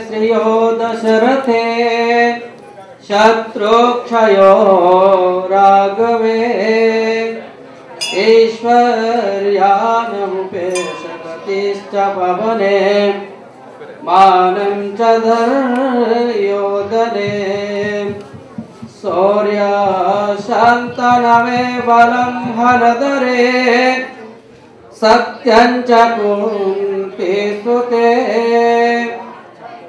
दशरथे शत्रुक्षयो राघवे ऐश्वर्यानुपेशगतिश्च पवने मानं च धर्योदने शौर्यशान्तनवे बलं हरधरे सत्यं च कुन्ती सुते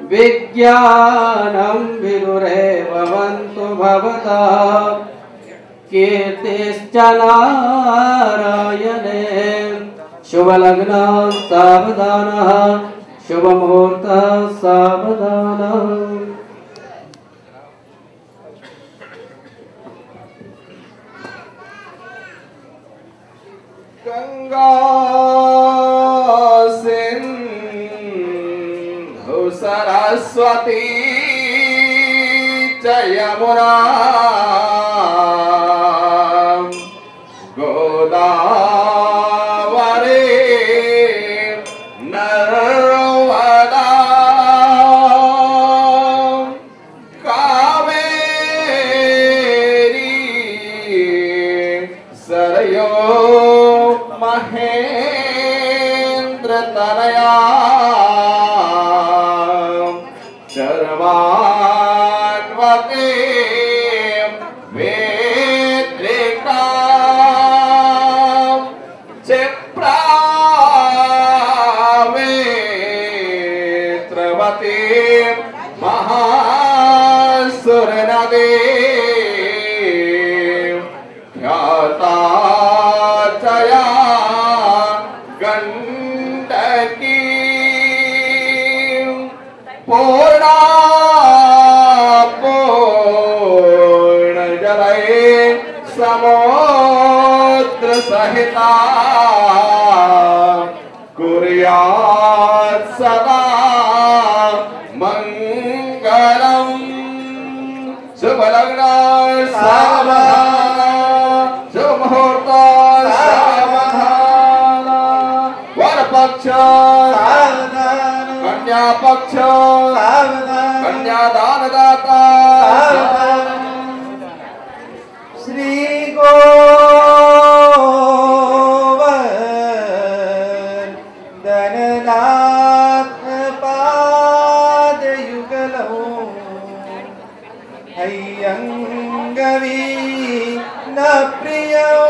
विज्ञानं विनुरेवन्तु भवता कीर्तिश्च नारायणे शुभलग्नात् सावधानः शुभमुहूर्तात् सावधानः। गंगा सरस्वती जयमुना गोदावरी नर्मदा कावेरी सरयो महेंद्र तनया समुद्र सहिता कुर्यात् सदा मंगलम शुभलग्नात् सावधानः शुभमुहूर्तात् सावधानः वरपक्षात् सावधानः कन्यापक्षात् सावधानः कन्यादानदाता सावधानः श्री गोवर्धननाथ पादयुगलौ अय्यंगवीनप्रियो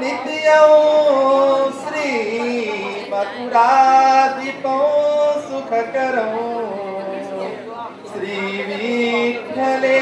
नित्यो श्री मथुराधिपौ सुखकरौ श्री विठ्ठले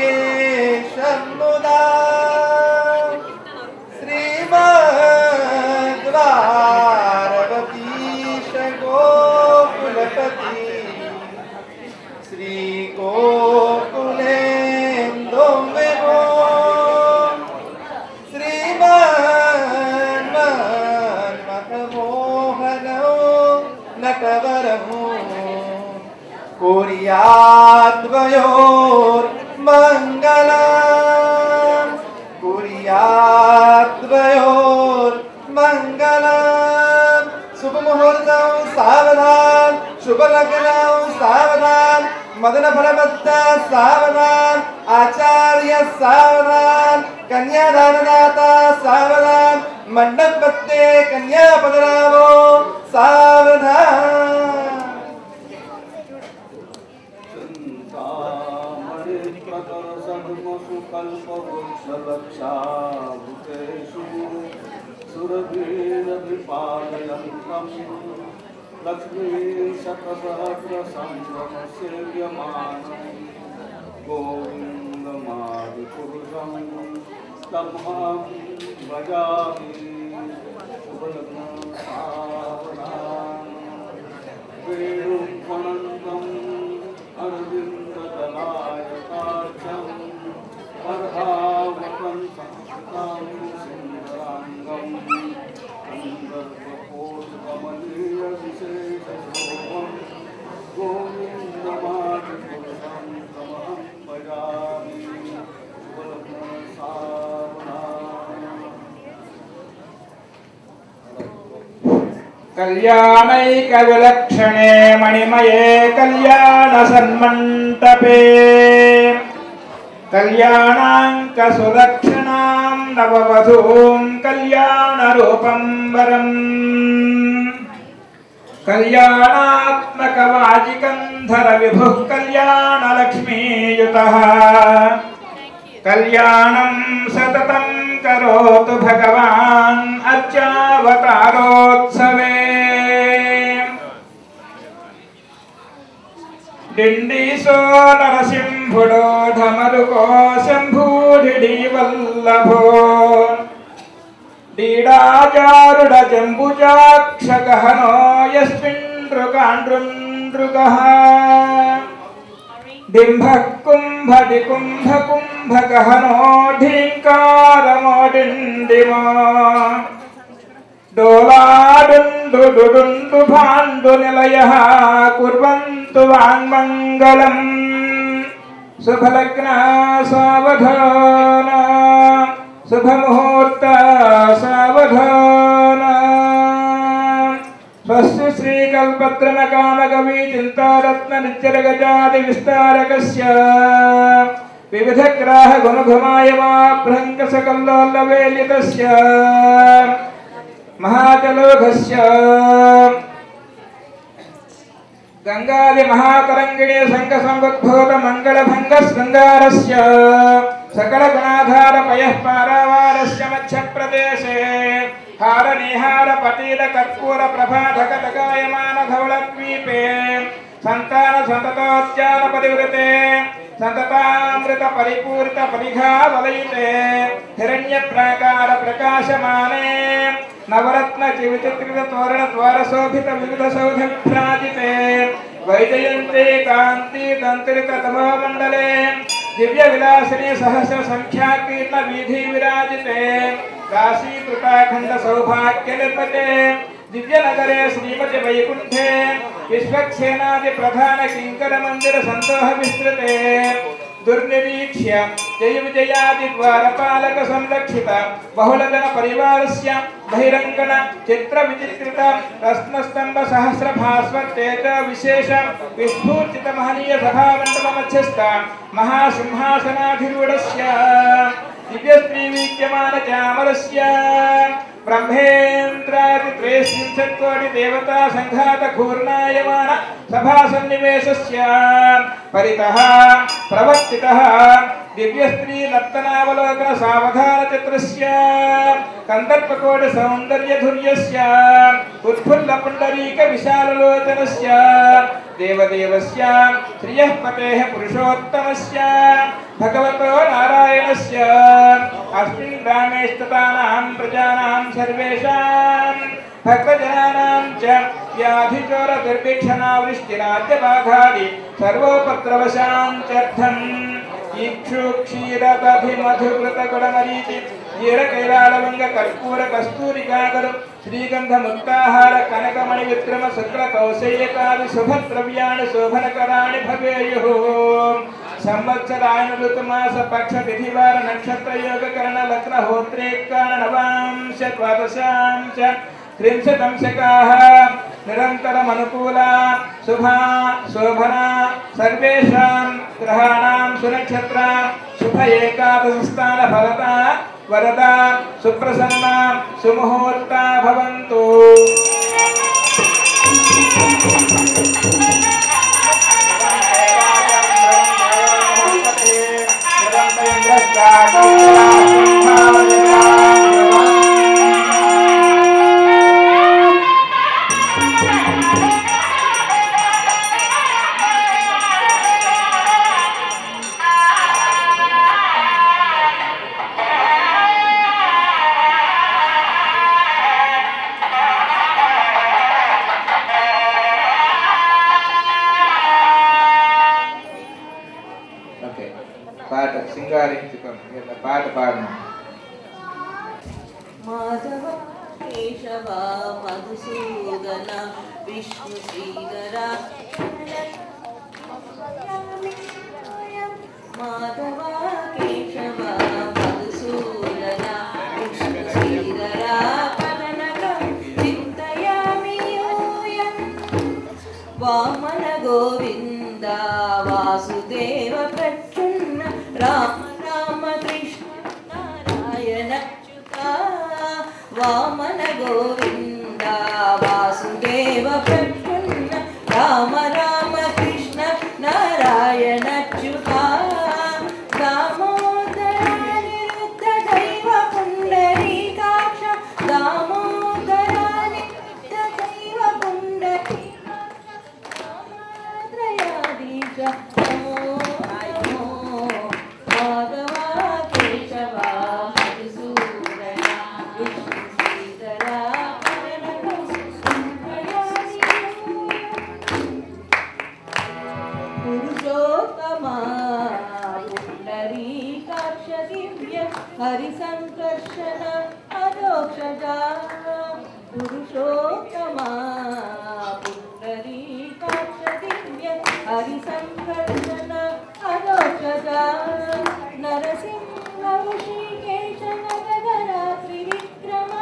कुर्याद्वयोर् मंगलम् कुर्याद्वयोर् मंगलम् शुभमुहूर्तौ सावधान शुभलग्नौ सावधान मदनफलवत्ता सावधान आचार्य सावधान कन्यादानदाता सावधान मंडपत्ते कन्या पधरावो सावधान। लक्ष्मी कल्याणैकविलक्षणे मणिमये कल्याणसन्मण्डपे कल्याणाङ्कसुलक्षणां नववधूं कल्याणरूपं वरम् कल्याणात्मकवाजिकन्धर विभुः कल्याणलक्ष्मीयुतः कल्याणं सततं करोतु भगवान् अर्चावतारोत्सवे दिंडीसो नरसिंहुडो धमरुको शंभूडिवल्लभो डीडाचारुड जंबुजाक्षगहनो यस्मिन्नृकान्नृकः डिंभः कुंभकुंभगहनो ढींकारमो डिंडिमो डोलाडुंडुडुडुंडु भाण्डुनिलयः कुर्वन्तु वाङ्मङ्गलं शुभलग्ना सावधाना शुभमुहूर्ता सावधाना स्वस्ति श्रीकल्पत्रनकामकविचिन्तारत्ननित्यरगजादिविस्तारकस्य विविधग्राहगुणघुमायवाभ्रङ्कसकल्लोलवेलितस्य महाजलोघस्य गंगादि महातरंगिणी संगसंवद्भूत मंगलभंगस्कंगारस्य सकल गुणाधार पयः पारावारस्य मध्य प्रदेशे हार निहार पटील कर्पूर प्रभाधक तगायमान धवलद्वीपे संतान सततोज्ञान परिवृते सततामृत परिपूरित परिघा वलयिते हिरण्य प्राकार प्रकाशमाने नवरत्न विचित्रित तोरण द्वार शोभित विविध सौध विभ्राजिते वैजयन्ते कांति दंतरित तमो मंडले दिव्य विलासिनी सहस्र संख्या कीर्ण विधि विराजिते काशी कृताखंड सौभाग्य निर्मते दिव्य नगरे श्रीमते वैकुंठे विश्वक्सेनादि प्रधान किंकर मंदिर संतोह विस्तृते दुर्निरीक्ष्य जय विजयादि द्वारपालक संरक्षित बहुलजन परिवारस्य बहिरंगण चित्र विचित्रित रत्न स्तंभ सहस्र भास्वर तेज विशेष विस्फूर्तित महनीय सभा मंडप मध्यस्थ महासिंहासनाधिरूढस्य दिव्यस्त्री विद्यमान चामरस्य ब्रह्मेन्द्रादित्रयस्त्रिंशत्कोटि देवता संघात घूर्णायमान सभा सन्निवेशस्य परितः प्रवर्तितः दिव्यस्त्री नर्तनावलोकन सावधान चित्रस्य कंदर्पकोट सौंदर्य धुर्यस्य उत्फुल्ल पुंडरीक विशाललोचनस्य देवदेवस्य श्रियः पतेः पुरुषोत्तमस्य भगवतो नारायणस्य अस्मिन् ग्रामे स्थितानां प्रजानां सर्वेषां भक्तजनानां च व्याधिचोर दुर्भिक्षणावृष्टिराज्य बाघादि सर्वोपद्रवशान्तर्थम् इक्षु क्षीरदधिमधुकृतगुणमरीचि जीरकैलालवंग कर्पूर कस्तूरिकागल श्रीगंध मुक्ताहार कनकमणि विक्रम शुक्ल कौशेयकादि शुभद्रव्याणि शोभनकराणि भवेयुः संवत्सरायन ऋतुमास पक्ष तिथिवार नक्षत्र योग करण लग्न होत्रे करण नवांश द्वादशांश त्रिंशदंशकाः निरन्तरम् अनुकूला शुभा शोभना सर्वेषां ग्रहाणां सुनक्षत्रा शुभ एकादशस्थान फलता वरदा सुप्रसन्ना सुमुहूर्ता भवन्तु। Madhava Keshava Madhusudana Vishnu Sridhara Padanakam Chintayami Govind Vasudev प्रच्छन्न Ram Ram Krishna Narayan Achyuta Vaman Govind Vasudev प्रच्छन्न Ram Ram Krishna Narayan Achyuta Damodar निरुद्ध दैव पुंडरीकाक्ष दामोदर निरुद्ध दैव पुंडरीकाक्ष हरिसंकर्षण अदोक्षजा पुरुषोत्तमा पुंडरीकाक्ष दिव्य हरिसंकर्षण अदोक्षजा नरसिंह ऋषिकेश नटधरा त्रिविक्रम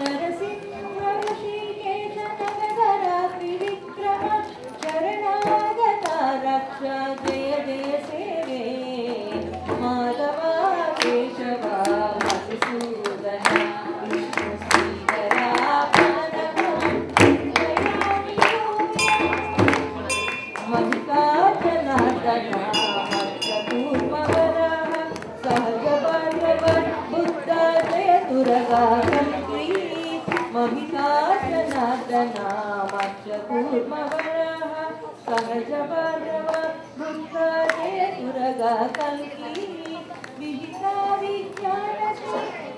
नरसिंह ऋषिकेश नटधरा त्रिविक्रम शरणागता रक्ष जय जय सेवे माधव महिषासनादनामक्षकूर्मवराः सहजभार्गव दुर्गादे दुर्गा कल्की विहिता विज्ञानसूत्र